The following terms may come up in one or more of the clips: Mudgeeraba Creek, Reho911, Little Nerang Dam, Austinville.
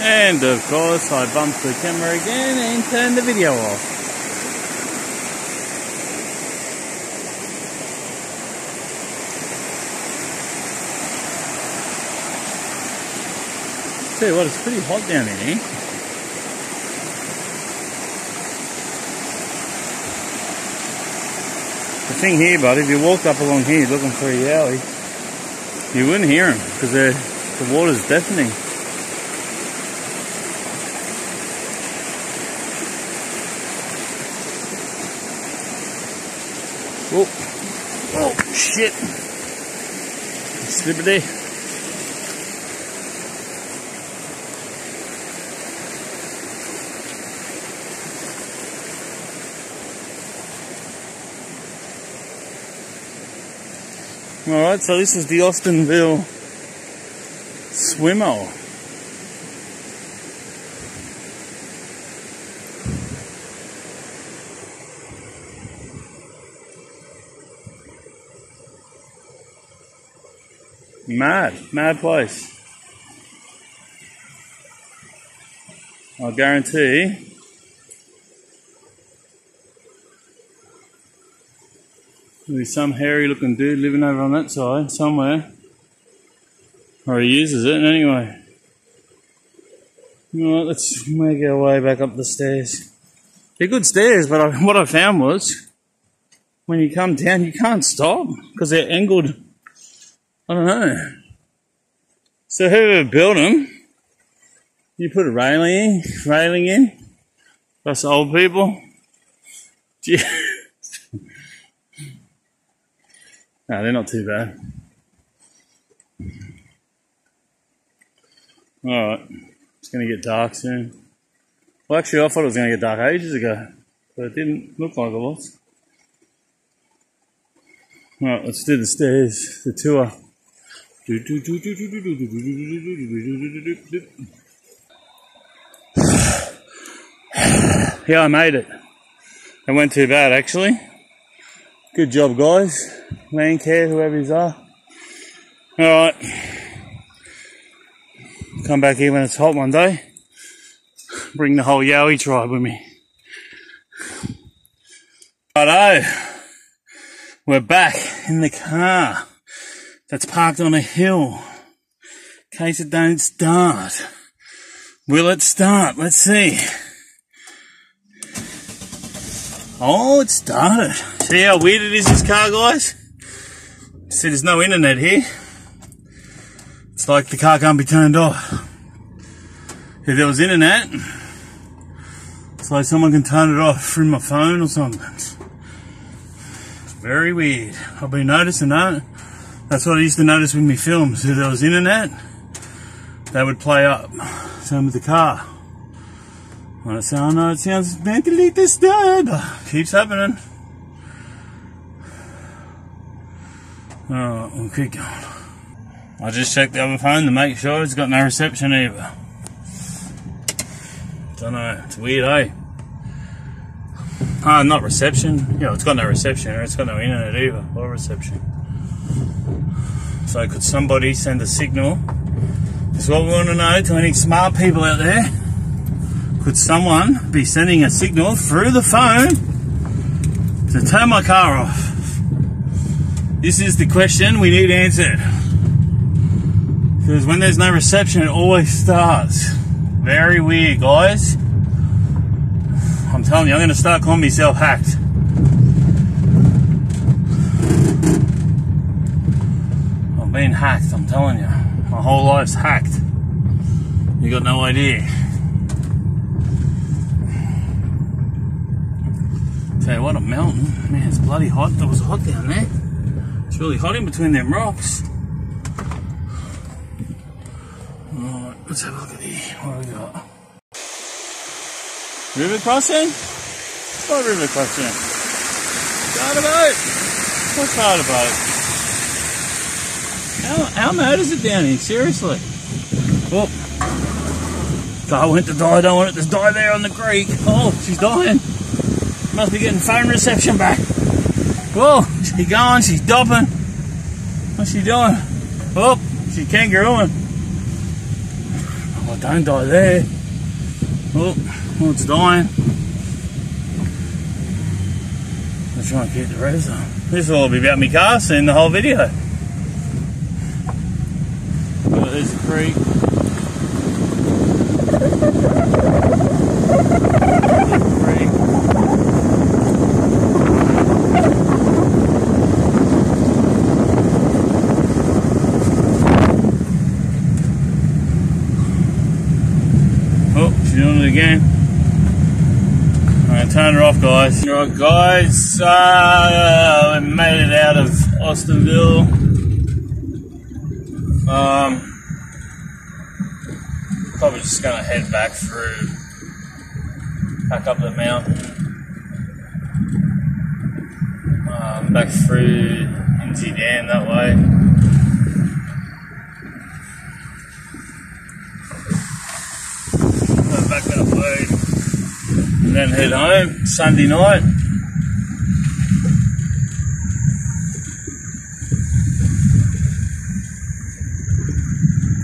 And of course I bumped the camera again and turned the video off. I'll tell you what, it's pretty hot down in here. The thing here, bud, if you walked up along here looking for a yowie, you wouldn't hear them because the water's deafening. Oh, oh shit! Slippity. Alright, so this is the Austinville swimmer. Mad place. I guarantee there'll be some hairy looking dude living over on that side somewhere. Or he uses it anyway. Alright, let's make our way back up the stairs. They're good stairs, but what I found was when you come down you can't stop because they're angled. I don't know. So whoever built them, you put a railing in. That's old people. No, they're not too bad. Alright, it's going to get dark soon. Well, actually, I thought it was going to get dark ages ago, but it didn't look like it was. Alright, let's do the stairs, the tour. Yeah, I made it. It went too bad, actually. Good job, guys. Landcare, whoever you are. Alright. Come back here when it's hot one day. Bring the whole yowie tribe with me. Righto. We're back in the car that's parked on a hill. In case it don't start. Will it start? Let's see. Oh, it started. See how weird it is, this car, guys? See, there's no internet here. It's like the car can't be turned off. If there was internet, it's like someone can turn it off through my phone or something. It's very weird. I've been noticing that. That's what I used to notice with my films. If there was internet, they would play up. Same with the car. When I say, oh no, it sounds mentally disturbed. Keeps happening. Alright, we'll keep going. I just checked the other phone to make sure it's got no reception either. Don't know, it's weird, eh? Ah, not reception. Yeah, it's got no reception, or it's got no internet either, or reception. So could somebody send a signal? That's what we want to know to any smart people out there. Could someone be sending a signal through the phone to turn my car off? This is the question we need answered. Because when there's no reception, it always starts. Very weird, guys. I'm telling you, I'm going to start calling myself hacked. I've been hacked, I'm telling you. My whole life's hacked. You got no idea. Tell you what, a mountain. Man, it's bloody hot. It was hot down there. It's really hot in between them rocks. Alright, let's have a look at here. What have we got? River crossing? What river crossing? Charter boat! What charter boat? How mad is it down here? Seriously? Oh. Car went to die. I don't want it to die there on the creek. Oh, she's dying. Must be getting phone reception back. Whoa, she's going, she's dopping. What's she doing? Oh, she's kangarooing. I Oh, don't die there. Oh, it's dying. I'm trying to keep the revs on. This will all be about me car soon, the whole video. Look, there's the creek. Oh, she's doing it again. Turn her off, guys. Alright, guys, we made it out of Austinville. Probably just gonna head back through, back up the mountain, back through Little Nerang Dam that way. Go back that way. And then head home Sunday night.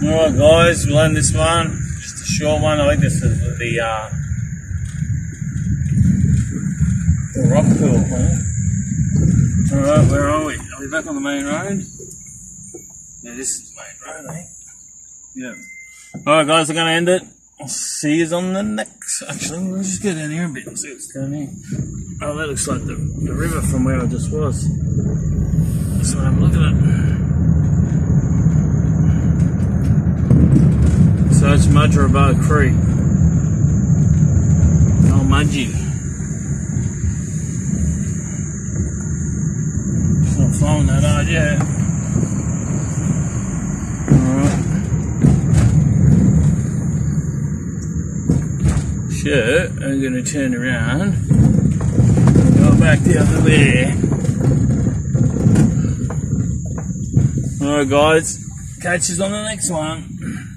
Alright, guys, we'll end this one. Just a short one. I think this is the rock pool, man. Alright, where are we? Are we back on the main road? Yeah, this is the main road, I think. Yeah. Alright, guys, we're going to end it. I'll see you on the next. Actually, we'll just get down here a bit and see what's down here. Oh, that looks like the river from where I just was. That's what I'm looking at. So it's Mudgeeraba Creek. Oh, Mudgee. It's not flowing that hard yet. Alright. Sure, I'm going to turn around and go back the other way. Alright, guys, catch us on the next one.